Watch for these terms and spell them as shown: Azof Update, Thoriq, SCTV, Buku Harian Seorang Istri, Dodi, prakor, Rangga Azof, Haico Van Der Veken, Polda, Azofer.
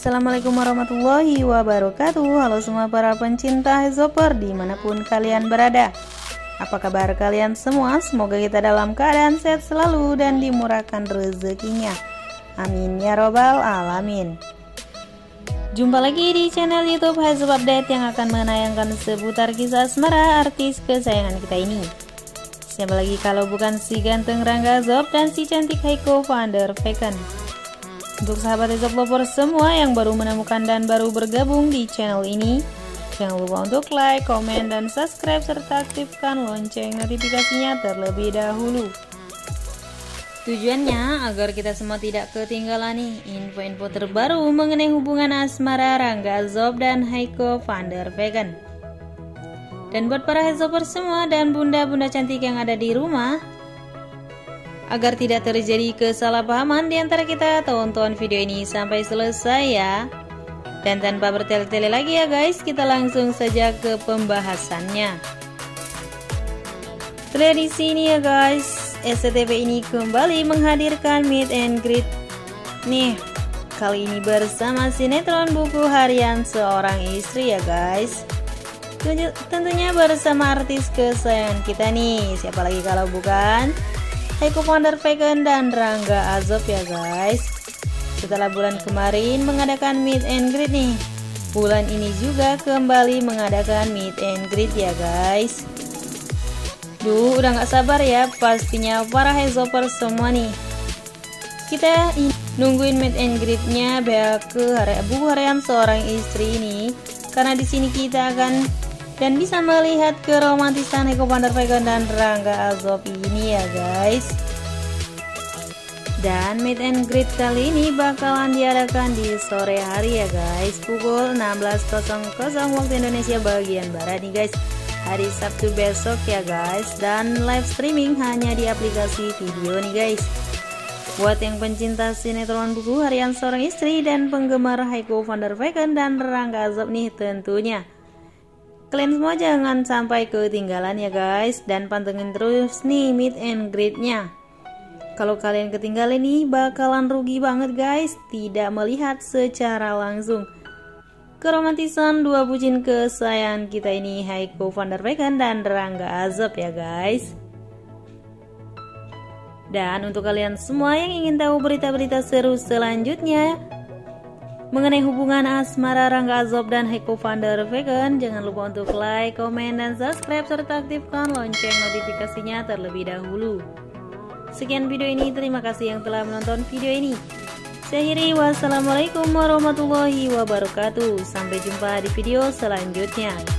Assalamualaikum warahmatullahi wabarakatuh. Halo semua para pencinta Azofer dimanapun kalian berada. Apa kabar kalian semua? Semoga kita dalam keadaan sehat selalu dan dimurahkan rezekinya. Amin ya robbal alamin. Jumpa lagi di channel YouTube Azof Update yang akan menayangkan seputar kisah asmara artis kesayangan kita ini. Siapa lagi kalau bukan si ganteng Rangga Azof dan si cantik Haico Van Der Veken. Untuk sahabat Azof lovers semua yang baru menemukan dan baru bergabung di channel ini, jangan lupa untuk like, komen, dan subscribe serta aktifkan lonceng notifikasinya terlebih dahulu. Tujuannya agar kita semua tidak ketinggalan nih info-info terbaru mengenai hubungan asmara Rangga Azof dan Haico Van Der Veken. Dan buat para Azofers semua dan bunda-bunda cantik yang ada di rumah, agar tidak terjadi kesalahpahaman di antara kita, tonton video ini sampai selesai ya. Dan tanpa bertele-tele lagi ya guys, kita langsung saja ke pembahasannya. Terlihat di sini ya guys, SCTV ini kembali menghadirkan meet and greet nih, kali ini bersama sinetron Buku Harian Seorang Istri ya guys. Tentunya bersama artis kesayangan kita nih, siapa lagi kalau bukan Haico Van Der Veken dan Rangga Azof ya guys. Setelah bulan kemarin mengadakan meet and greet nih, bulan ini juga kembali mengadakan meet and greet ya guys. Duh, udah nggak sabar ya pastinya para Azofers semua nih. Kita nungguin meet and greetnya Buku Harian Seorang Istri ini, karena di sini kita akan dan bisa melihat keromantisan Haico Van Der Veken dan Rangga Azof ini ya guys. Dan meet and greet kali ini bakalan diadakan di sore hari ya guys, pukul 16.00 waktu Indonesia bagian Barat nih guys, hari Sabtu besok ya guys. Dan live streaming hanya di aplikasi video nih guys. Buat yang pencinta sinetron Buku Harian Seorang Istri dan penggemar Haico Van Der Veken dan Rangga Azof nih, tentunya kalian semua jangan sampai ketinggalan ya guys, dan pantengin terus nih meet and greet-nya. Kalau kalian ketinggalan nih bakalan rugi banget guys, tidak melihat secara langsung keromantisan dua bucin kesayangan kita ini, Haico Van Der Veken dan Rangga Azof ya guys. Dan untuk kalian semua yang ingin tahu berita-berita seru selanjutnya mengenai hubungan asmara Rangga Azof dan Haico Van Der Veken, jangan lupa untuk like, komen, dan subscribe serta aktifkan lonceng notifikasinya terlebih dahulu. Sekian video ini, terima kasih yang telah menonton video ini. Saya akhiri, wassalamualaikum warahmatullahi wabarakatuh. Sampai jumpa di video selanjutnya.